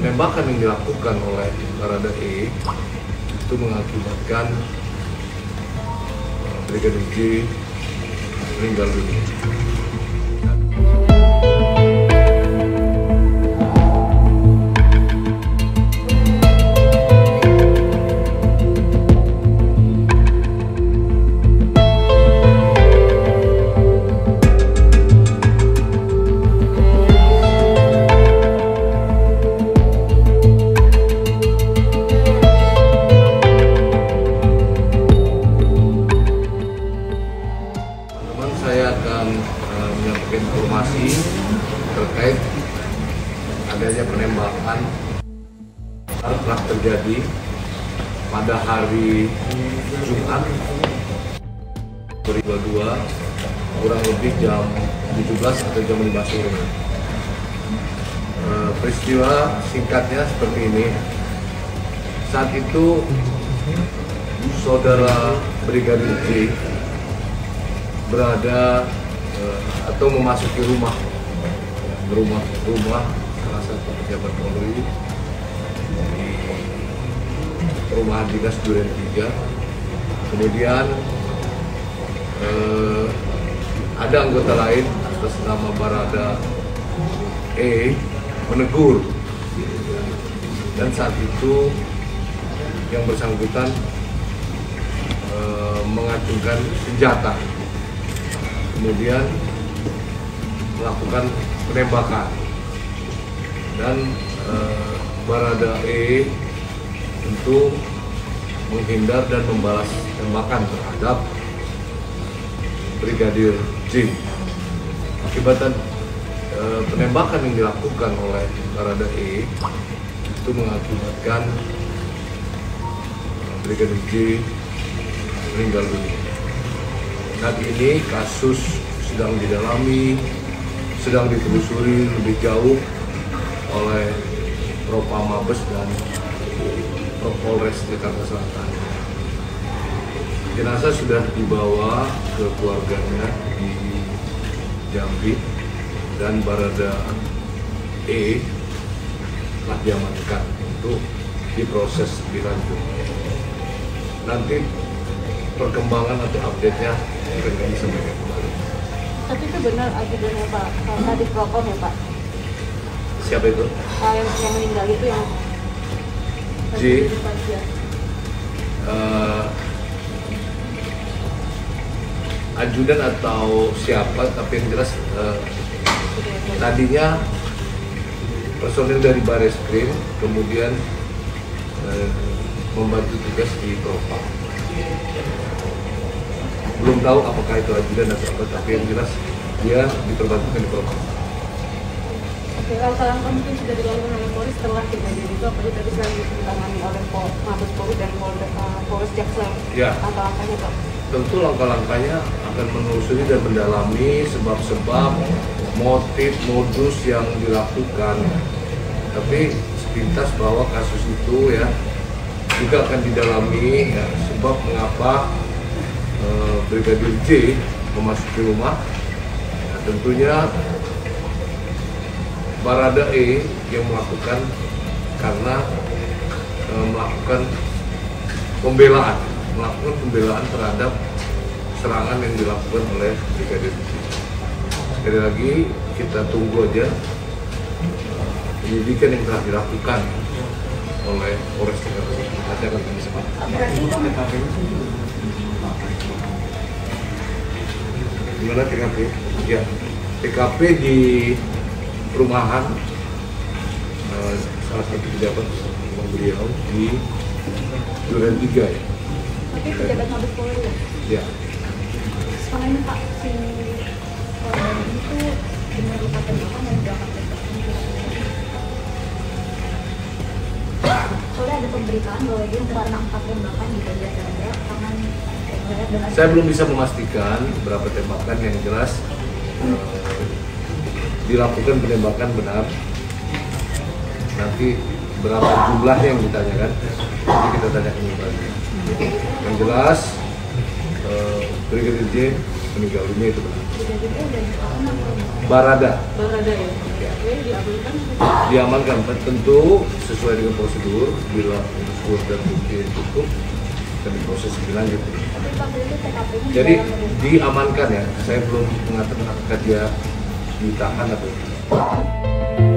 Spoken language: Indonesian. penembakan yang dilakukan oleh Bharada E itu mengakibatkan Brigadir J meninggal dunia. Menyampaikan informasi terkait adanya penembakan yang telah terjadi pada hari Jumat 2022 kurang lebih jam 17 atau jam 15 sore. Peristiwa singkatnya seperti ini. Saat itu saudara Brigadir J berada atau memasuki rumah salah satu pejabat Polri di perumahan Dinas Duren 3. Kemudian ada anggota lain atas nama Bharada E menegur, dan saat itu yang bersangkutan mengacungkan senjata, kemudian melakukan penembakan, dan Bharada E tentu menghindar dan membalas tembakan terhadap Brigadir J. Akibat penembakan yang dilakukan oleh Bharada E itu mengakibatkan Brigadir J meninggal dunia. Saat ini kasus sedang didalami, sedang ditelusuri lebih jauh oleh Propam Mabes dan ProPolres Jakarta Selatan. Jenazah sudah dibawa ke keluarganya di Jambi, dan Bharada E telah diamankan untuk diproses lebih lanjut. Nanti perkembangan atau update-nya akan kami sampaikan kembali. Tapi itu benar ajudannya Pak, karena di Prokom ya Pak? Siapa itu? Yang meninggal itu yang... J? Ajudan atau siapa, tapi yang jelas tadinya personil dari Bareskrim, kemudian membantu tugas di Propam. Belum tahu apakah itu ajudan atau apa, tapi yang jelas dia diperbantukan di Propam. Oke, langkah mungkin sudah dilakukan oleh Polri setelah kejadian itu, apalagi tadi sedang ditangani oleh Mabes Polri dan Polres Jakarta Selatan. Langkah-langkahnya Pak? Tentu langkah-langkahnya akan menelusuri dan mendalami sebab-sebab, motif, modus yang dilakukan. Tapi sepintas bahwa kasus itu ya juga akan didalami ya, sebab mengapa Brigadir J memasuki rumah. Ya, tentunya Bharada E yang melakukan karena melakukan pembelaan terhadap serangan yang dilakukan oleh Brigadir J. Sekali lagi kita tunggu aja penyidikan yang telah dilakukan oleh Polres Jakarta Selatan. Nanti akan kami sampaikan. Gimana TKP? Ya, TKP di perumahan salah satu pejabat rumah beliau di Joran 3 ya. Tapi pejabat Mabes Polri ya. Soalnya Pak, si korban itu dengan lupakan apa mau berangkat? Ada pemberitaan bahwa dia karena 4 tembakan di bagian dada, tangan, dengan... Saya belum bisa memastikan berapa tembakan, yang jelas dilakukan penembakan benar. Nanti berapa jumlahnya yang ditanyakan, nanti kita tanyakan kembali. Yang jelas Brigadir J meninggal dunia itu benar. Brigadir E dan Barada ya. Diamankan, tentu sesuai dengan prosedur, bila unsur dan bukti cukup dan proses dilanjutkan. Jadi diamankan ya, saya belum mengatakan apakah dia ditahan atau tidak.